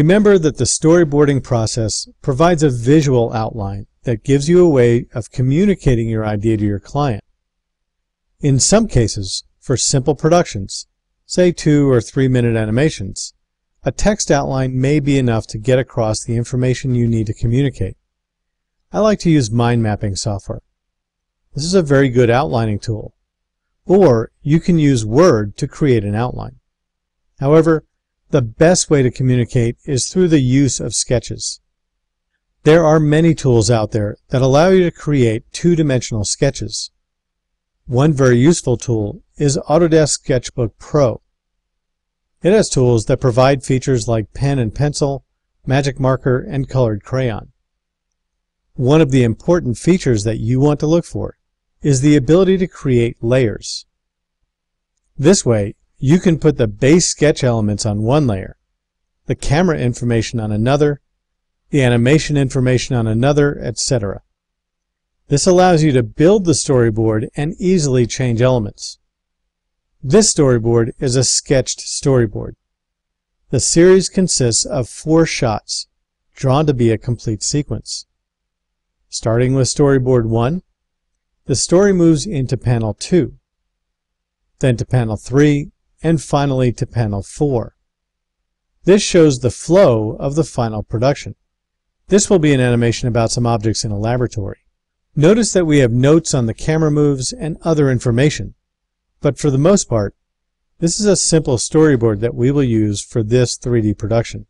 Remember that the storyboarding process provides a visual outline that gives you a way of communicating your idea to your client. In some cases, for simple productions, say 2 or 3 minute animations, a text outline may be enough to get across the information you need to communicate. I like to use mind mapping software. This is a very good outlining tool. Or you can use Word to create an outline. However, the best way to communicate is through the use of sketches. There are many tools out there that allow you to create two-dimensional sketches. One very useful tool is Autodesk Sketchbook Pro. It has tools that provide features like pen and pencil, magic marker, and colored crayon. One of the important features that you want to look for is the ability to create layers. This way, you can put the base sketch elements on one layer, the camera information on another, the animation information on another, etc. This allows you to build the storyboard and easily change elements. This storyboard is a sketched storyboard. The series consists of 4 shots, drawn to be a complete sequence. Starting with storyboard 1, the story moves into panel 2, then to panel 3, and finally to panel 4. This shows the flow of the final production. This will be an animation about some objects in a laboratory. Notice that we have notes on the camera moves and other information, but for the most part, this is a simple storyboard that we will use for this 3D production.